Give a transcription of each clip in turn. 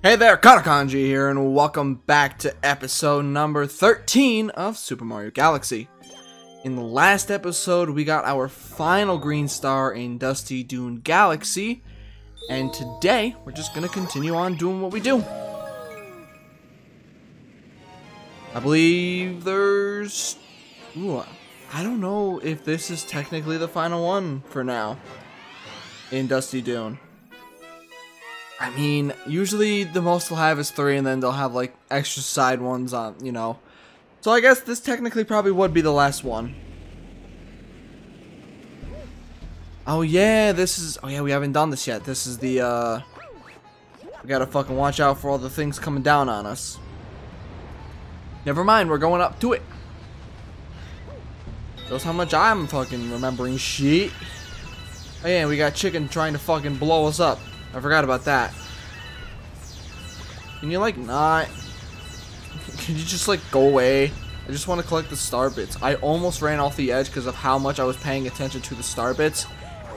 Hey there, Kanakanji here, and welcome back to episode number 13 of Super Mario Galaxy. In the last episode, we got our final green star in Dusty Dune Galaxy, and today, we're just gonna continue on doing what we do. I believe there's... Ooh, I don't know if this is technically the final one for now in Dusty Dune. I mean, usually the most they'll have is 3, and then they'll have, like, extra side ones on, you know. So I guess this technically probably would be the last one. Oh, yeah, this is... Oh, yeah, we haven't done this yet. This is the, we gotta fucking watch out for all the things coming down on us. Never mind, we're going up to it. Shows how much I'm fucking remembering shit. Oh, yeah, we got Chicken trying to fucking blow us up. I forgot about that. Can you, like, not... Can you just, like, go away? I just want to collect the star bits. I almost ran off the edge because of how much I was paying attention to the star bits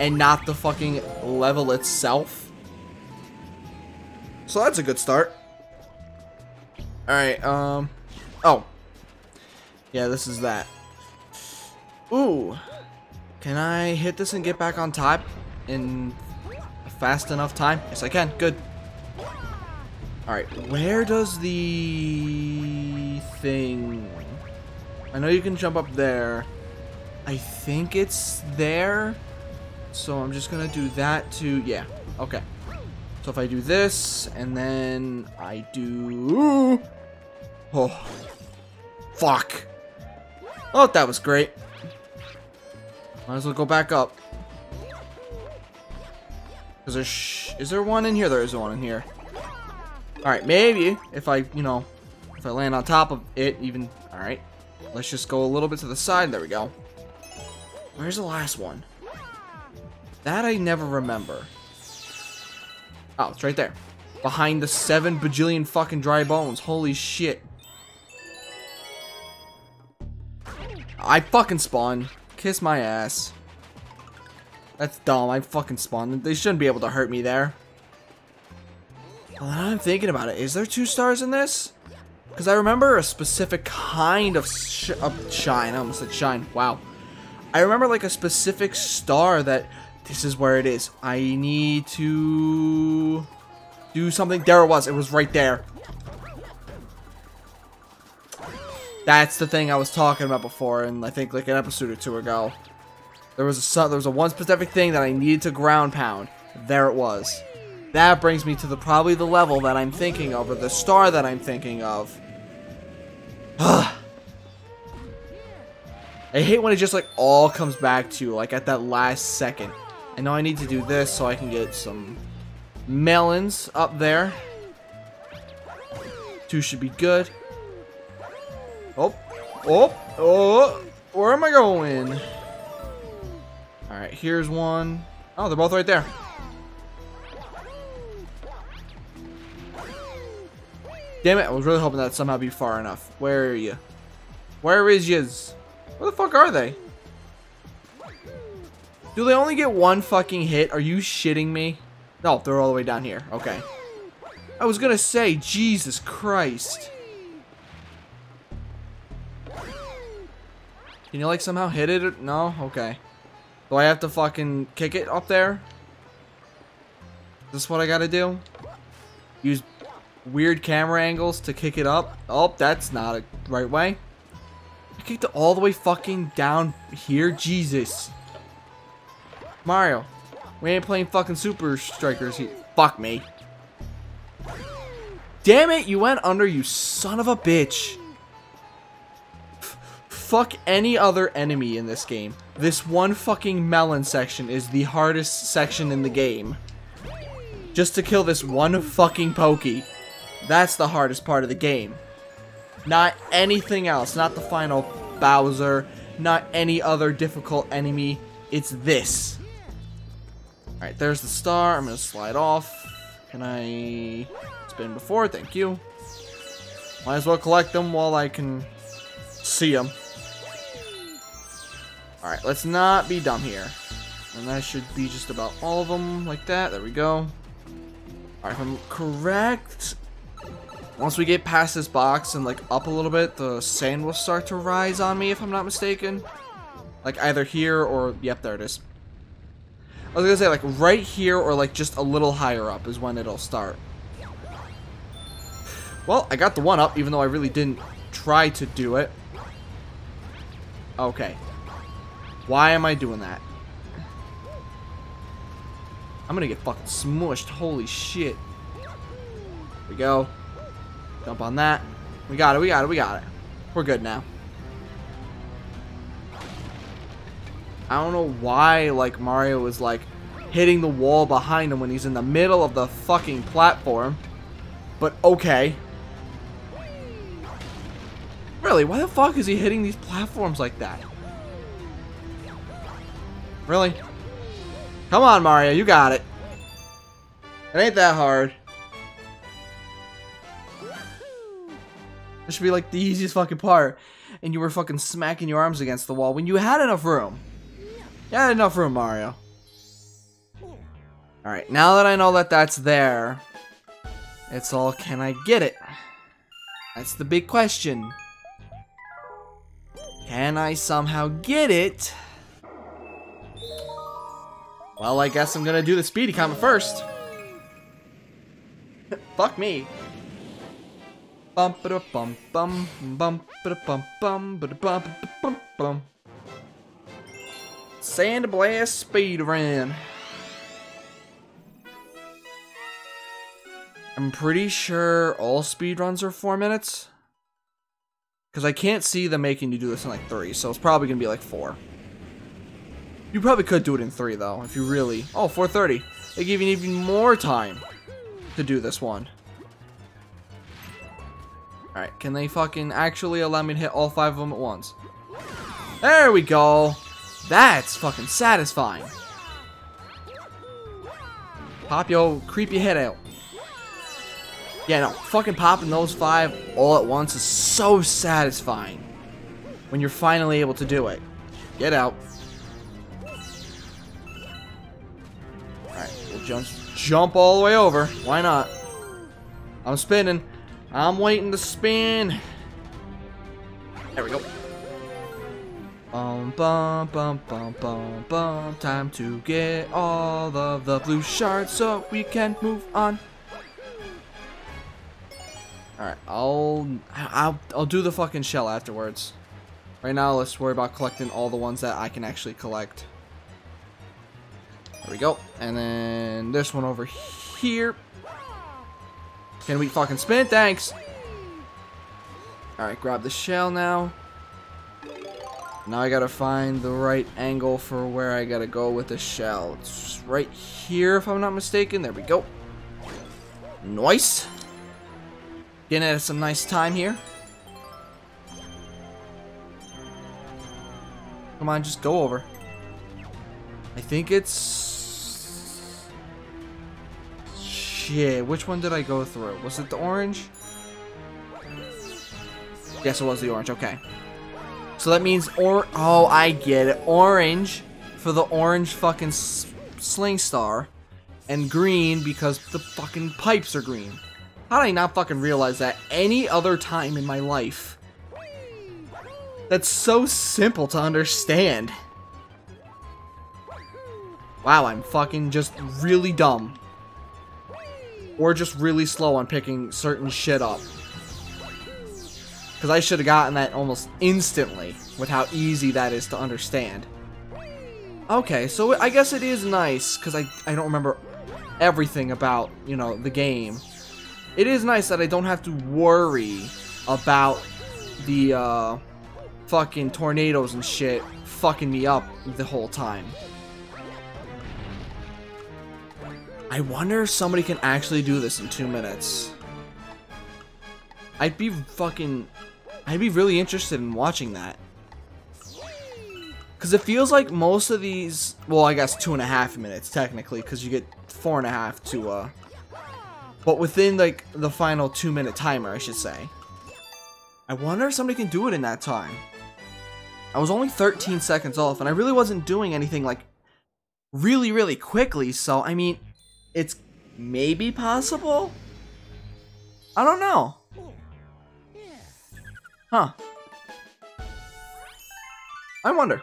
and not the fucking level itself. So that's a good start. Alright, Oh. Yeah, this is that. Ooh. Can I hit this and get back on top? And... fast enough time? Yes, I can. Good. Alright, where does the thing... I know you can jump up there. I think it's there. So I'm just gonna do that to... Yeah, okay. So if I do this, and then I do... Oh. Fuck. Oh, that was great. Might as well go back up. Is there one in here? There is one in here. Alright, maybe if I, you know, if I land on top of it even... Alright, let's just go a little bit to the side. There we go. Where's the last one? That I never remember. Oh, it's right there. Behind the 7 bajillion fucking dry bones. Holy shit. I fucking spawned. Kiss my ass. That's dumb. I fucking spawned. They shouldn't be able to hurt me there. Well, now I'm thinking about it. Is there 2 stars in this? Because I remember a specific kind of shine. I almost said shine. Wow. I remember like a specific star that this is where it is. I need to do something. There it was. It was right there. That's the thing I was talking about before, and I think like an episode or 2 ago. There was a one specific thing that I needed to ground pound. There it was. That brings me to the probably the level that I'm thinking of, or the star that I'm thinking of. I hate when it just like all comes back to you, like at that last second. I know I need to do this so I can get some melons up there. 2 should be good. Oh, oh, oh! Where am I going? Alright, here's one. Oh, they're both right there. Damn it, I was really hoping that'd somehow be far enough. Where are you? Where is yuz? Where the fuck are they? Do they only get 1 fucking hit? Are you shitting me? No, they're all the way down here. Okay. I was gonna say, Jesus Christ. Can you like somehow hit it? Or no? Okay. Do I have to fucking kick it up there? Is this what I gotta do? Use weird camera angles to kick it up? Oh, that's not a right way. I kicked it all the way fucking down here? Jesus. Mario, we ain't playing fucking Super Strikers here. Fuck me. Damn it, you went under, you son of a bitch. Fuck any other enemy in this game. This one fucking melon section is the hardest section in the game. Just to kill this one fucking pokey. That's the hardest part of the game. Not anything else. Not the final Bowser. Not any other difficult enemy. It's this. Alright, there's the star. I'm gonna slide off. Can I spin before? Thank you. Might as well collect them while I can see them. Alright, let's not be dumb here. And that should be just about all of them like that. There we go. Alright, if I'm correct, once we get past this box and like up a little bit, the sand will start to rise on me if I'm not mistaken. Like either here or, yep, there it is. I was gonna say like right here or like just a little higher up is when it'll start. Well, I got the one up even though I really didn't try to do it. Okay. Why am I doing that? I'm gonna get fucking smushed. Holy shit. Here we go. Jump on that. We got it. We got it. We got it. We're good now. I don't know why, like, Mario is, like, hitting the wall behind him when he's in the middle of the fucking platform. But, okay. Really, why the fuck is he hitting these platforms like that? Really? Come on, Mario. You got it. It ain't that hard. This should be, like, the easiest fucking part. And you were fucking smacking your arms against the wall when you had enough room. Yeah, enough room, Mario. Alright, now that I know that that's there, it's all, can I get it? That's the big question. Can I somehow get it? Well, I guess I'm gonna do the speedy comment first. Fuck me. Bum ba bum bum bum ba bum bum ba bum bum bum. Sand Blast Speed Run. I'm pretty sure all speedruns are 4 minutes. Because I can't see them making you do this in like 3, so it's probably going to be like 4. You probably could do it in 3 though, if you really... Oh, 4:30. They give you even more time to do this one. Alright, can they fucking actually allow me to hit all 5 of them at once? There we go! That's fucking satisfying. Pop your creepy head out. Yeah, no, fucking popping those 5 all at once is so satisfying when you're finally able to do it. Get out. Alright, we'll jump all the way over. Why not? I'm spinning. I'm waiting to spin. There we go. Bum bum bum bum bum. Time to get all of the blue shards so we can move on. All right, I'll do the fucking shell afterwards. Right now, let's worry about collecting all the ones that I can actually collect. There we go, and then this one over here. Can we fucking spin? Thanks. All right, grab the shell now. Now I gotta find the right angle for where I gotta go with the shell. It's right here, if I'm not mistaken. There we go. Nice. Getting at some nice time here. Come on, just go over. I think it's... Shit, which one did I go through? Was it the orange? Yes, it was the orange. Okay. So that means, oh, I get it. Orange for the orange fucking sling star, and green because the fucking pipes are green. How did I not fucking realize that any other time in my life? That's so simple to understand. Wow, I'm fucking just really dumb. Or just really slow on picking certain shit up. Because I should have gotten that almost instantly with how easy that is to understand. Okay, so I guess it is nice, because I don't remember everything about, you know, the game. It is nice that I don't have to worry about the fucking tornadoes and shit fucking me up the whole time. I wonder if somebody can actually do this in 2 minutes. I'd be really interested in watching that. Because it feels like most of these... Well, I guess 2.5 minutes, technically. Because you get 4.5 to, But within, like, the final 2-minute timer, I should say. I wonder if somebody can do it in that time. I was only 13 seconds off, and I really wasn't doing anything, like, really, really quickly. So, I mean, it's maybe possible? I don't know. Huh. I wonder.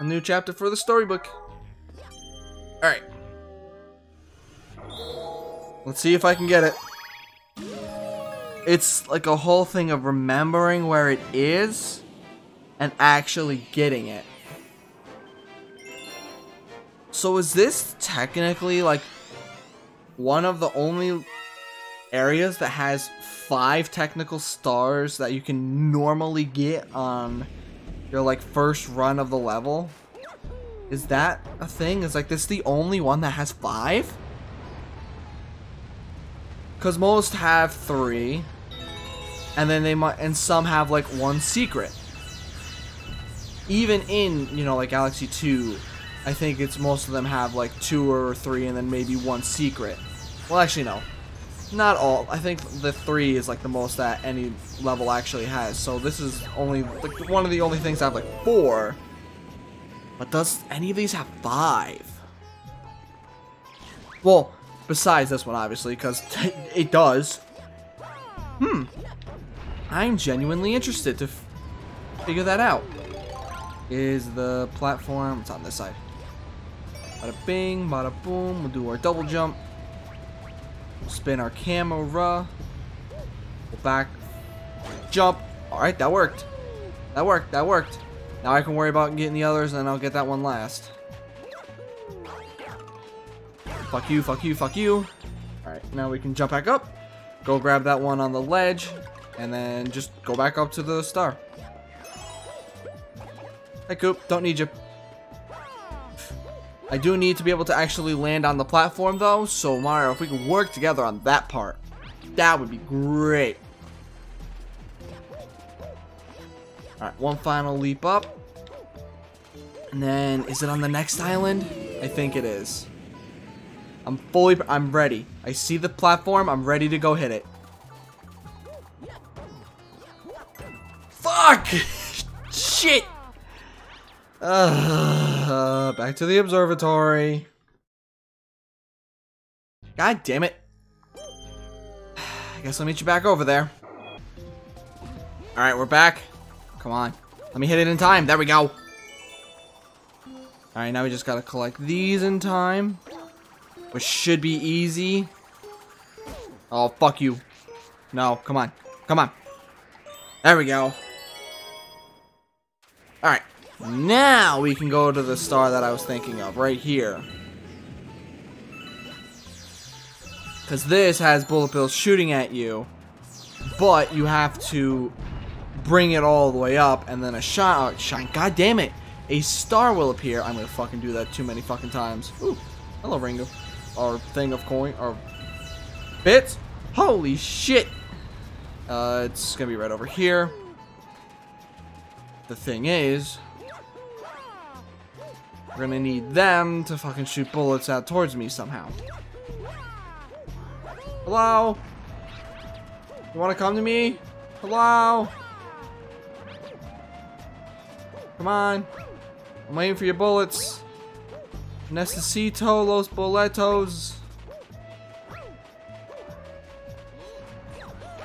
A new chapter for the storybook. Alright. Let's see if I can get it. It's like a whole thing of remembering where it is and actually getting it. So is this technically like one of the only areas that has 5 technical stars that you can normally get on your like first run of the level? Is that a thing? Is like this the only one that has 5? Because most have 3, and then they might, and some have like 1 secret. Even in, you know, like Galaxy 2, I think it's most of them have like 2 or 3, and then maybe 1 secret. Well, actually, no, not all. I think the 3 is like the most that any level actually has. So this is only like one of the only things that have like 4. But does any of these have 5? Well, besides this one, obviously, because it does. I'm genuinely interested to figure that out. Is the platform... It's on this side. Bada bing, bada boom. We'll do our double jump. We'll spin our camera. We'll back jump. Alright, that worked. That worked, that worked. Now I can worry about getting the others, and then I'll get that one last. Fuck you, fuck you, fuck you. Alright, now we can jump back up. Go grab that one on the ledge. And then just go back up to the star. Hey, Coop, don't need you. I do need to be able to actually land on the platform, though. So, Mario, if we can work together on that part, that would be great. Alright, one final leap up. And then, is it on the next island? I think it is. I'm ready. I see the platform. I'm ready to go hit it. Fuck! Shit! Back to the observatory. God damn it. I guess I'll meet you back over there. Alright, we're back. Come on. Let me hit it in time. There we go. Alright, now we just gotta collect these in time. Which should be easy. Oh, fuck you. No, come on. Come on. There we go. Alright. Now we can go to the star that I was thinking of. Right here. Because this has bullet bills shooting at you. But you have to bring it all the way up. And then a shot. God damn it. A star will appear. I'm going to fucking do that too many fucking times. Ooh. Hello, Ringo. Or thing of coin or bits. Holy shit. It's gonna be right over here. The thing is, we're gonna need them to fucking shoot bullets out towards me somehow. Hello? You wanna come to me? Hello? Come on. I'm waiting for your bullets. Necesito los boletos.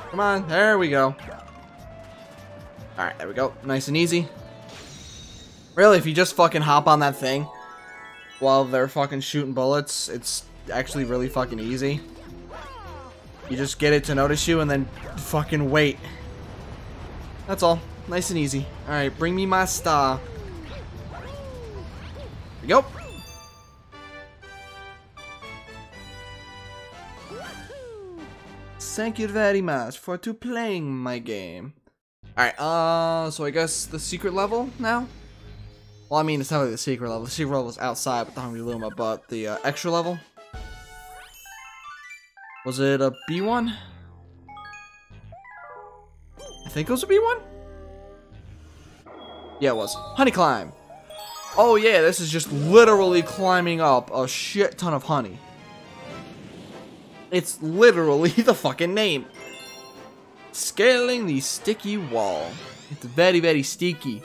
Come on, there we go. Alright, there we go. Nice and easy. Really, if you just fucking hop on that thing while they're fucking shooting bullets, it's actually really fucking easy. You just get it to notice you and then fucking wait. That's all. Nice and easy. Alright, bring me my star. There we go. Thank you very much for playing my game. Alright, so I guess the secret level now? Well, I mean, it's not really the secret level. The secret level was outside with the Hungry Luma, but the extra level? Was it a B1? I think it was a B1? Yeah, it was. Honey Climb! Oh yeah, this is just literally climbing up a shit ton of honey. It's literally the fucking name. Scaling the sticky wall. It's very, very sticky.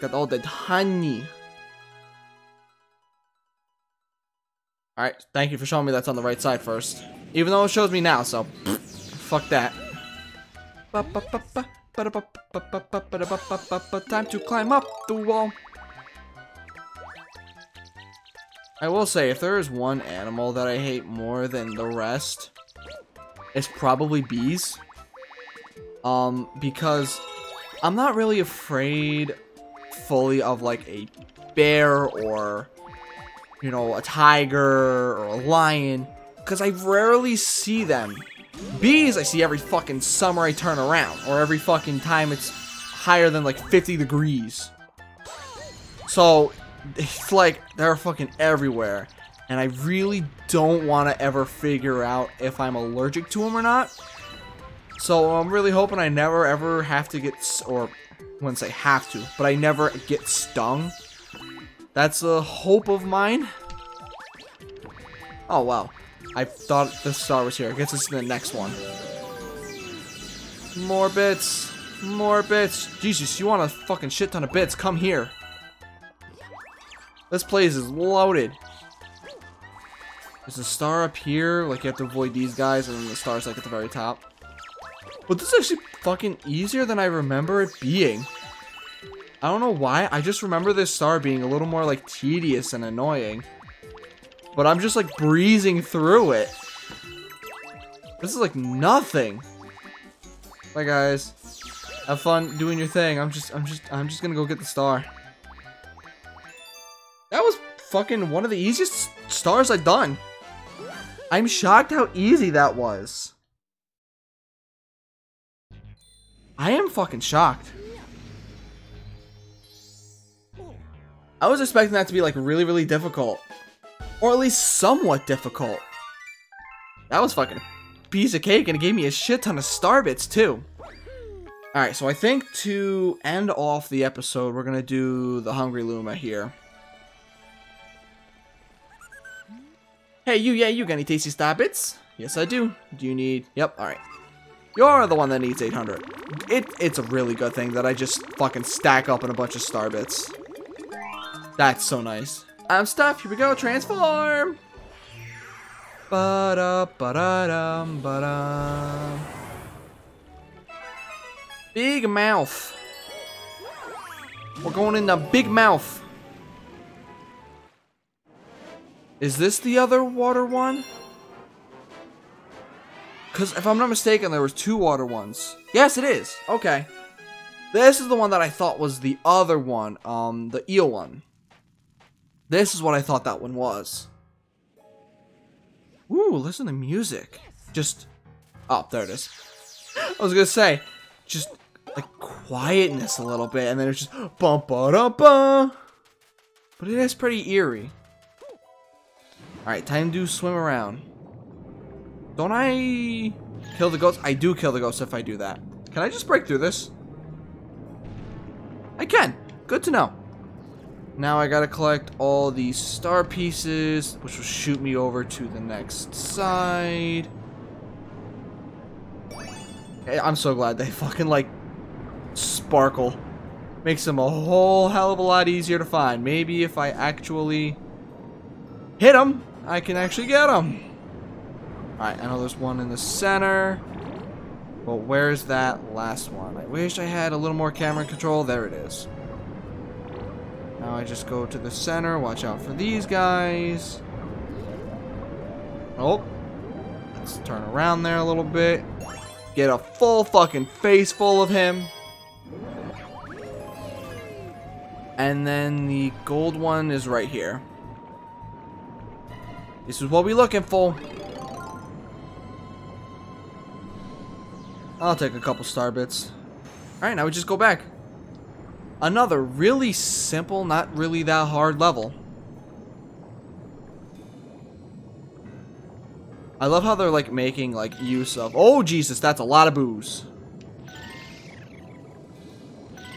Got all that honey. Alright, thank you for showing me that's on the right side first. Even though it shows me now, so... fuck that. Time to climb up the wall. I will say, if there is one animal that I hate more than the rest, it's probably bees. Because I'm not really afraid fully of like a bear or, you know, a tiger or a lion, because I rarely see them. Bees I see every fucking summer I turn around, or every fucking time it's higher than like 50 degrees. So it's like they're fucking everywhere, and I really don't want to ever figure out if I'm allergic to them or not. So I'm really hoping I never ever have to get, or I wouldn't say have to, but I never get stung. That's a hope of mine. Oh wow, I thought the star was here. I guess it's in the next one. More bits. More bits. Jesus, you want a fucking shit ton of bits. Come here. This place is loaded. There's a star up here. Like, you have to avoid these guys, and then the star's like at the very top. But this is actually fucking easier than I remember it being. I don't know why. I just remember this star being a little more like tedious and annoying. But I'm just like breezing through it. This is like nothing. Bye guys. Have fun doing your thing. I'm just gonna go get the star. That was fucking one of the easiest stars I've done. I'm shocked how easy that was. I am fucking shocked. I was expecting that to be like really, really difficult. Or at least somewhat difficult. That was fucking a piece of cake, and it gave me a shit ton of star bits too. Alright, so I think to end off the episode, we're gonna do the Hungry Luma here. Hey, you, yeah, you got any tasty star bits? Yes, I do. Do you need... Yep, alright. You're the one that needs 800. It's a really good thing that I just fucking stack up in a bunch of star bits. That's so nice. I'm stuffed. Here we go. Transform. Ba-da-ba-da-dum, ba-da. Big mouth. We're going in the big mouth. Is this the other water one? Because if I'm not mistaken, there was two water ones. Yes, it is. Okay. This is the one that I thought was the other one. The eel one. This is what I thought that one was. Ooh, listen to music. Just, oh, there it is. I was gonna say, just like quietness a little bit, and then it's just bum ba da bum. But it is pretty eerie. All right, time to swim around. Don't I kill the ghost? I do kill the ghost if I do that. Can I just break through this? I can. Good to know. Now I gotta collect all these star pieces, which will shoot me over to the next side. I'm so glad they fucking, like, sparkle. Makes them a whole hell of a lot easier to find. Maybe if I actually hit them, I can actually get them. Alright, I know there's one in the center. But where's that last one? I wish I had a little more camera control. There it is. Now I just go to the center, watch out for these guys. Oh, let's turn around there a little bit. Get a full fucking face full of him. And then the gold one is right here. This is what we're looking for. I'll take a couple star bits. Alright, now we just go back. Another really simple, not really that hard level. I love how they're like making like use of, oh Jesus, that's a lot of booze.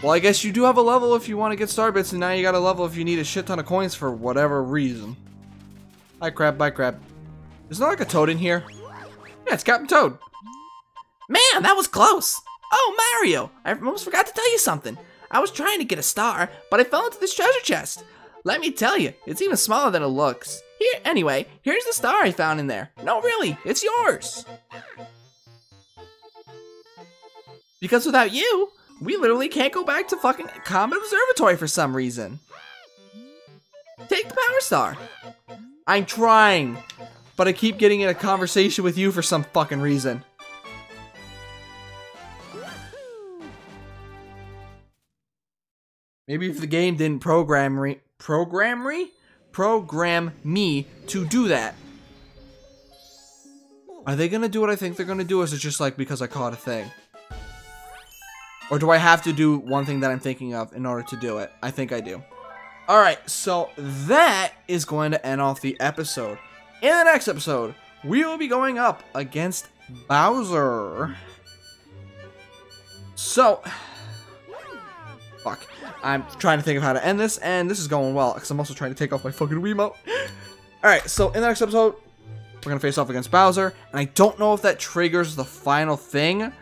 Well, I guess you do have a level if you want to get star bits, and now you got a level if you need a shit ton of coins for whatever reason. Hi crab, bye crab. Is there like a toad in here? Yeah, it's Captain Toad. Man, that was close. Oh, Mario, I almost forgot to tell you something. I was trying to get a star, but I fell into this treasure chest. Let me tell you, it's even smaller than it looks. Here, anyway, here's the star I found in there. No, really, it's yours. Because without you, we literally can't go back to fucking Comet Observatory for some reason. Take the power star. I'm trying, but I keep getting in a conversation with you for some fucking reason. Maybe if the game didn't program me to do that. Are they gonna do what I think they're gonna do, or is it just like because I caught a thing? Or do I have to do one thing that I'm thinking of in order to do it? I think I do. Alright, so that is going to end off the episode. In the next episode, we will be going up against Bowser. So... fuck. I'm trying to think of how to end this, and this is going well, because I'm also trying to take off my fucking Wiimote. Alright, so in the next episode, we're going to face off against Bowser, and I don't know if that triggers the final thing,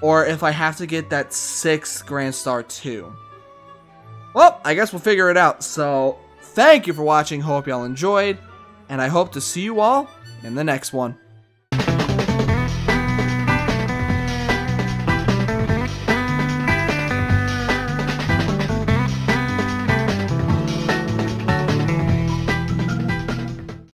or if I have to get that 6th Grand Star too. Well, I guess we'll figure it out, so thank you for watching, hope y'all enjoyed, and I hope to see you all in the next one.